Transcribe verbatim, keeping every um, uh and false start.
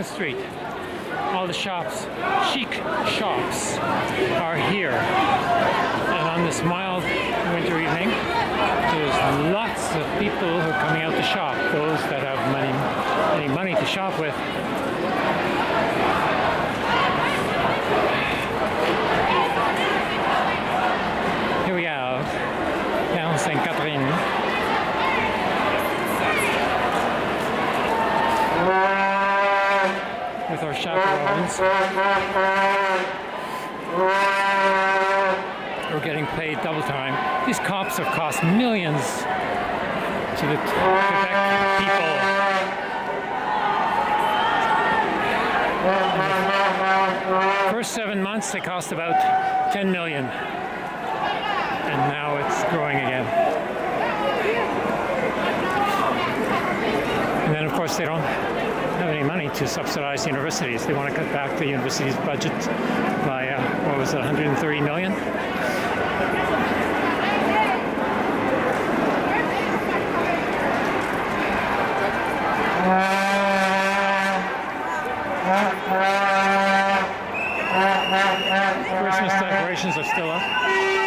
Pleasant Street. All the shops, chic shops, are here. And on this mild winter evening, there's lots of people who are coming out to shop, those that have money, any money to shop with. Here we are, down Sainte Catherine. With our chaperones. We're getting paid double time. These cops have cost millions to the Quebec people. And the first seven months they cost about ten million. And now it's growing again. And then of course they don't have any money to subsidize universities. They want to cut back the university's budget by, uh, what was it, one hundred thirty million? Christmas decorations are still up.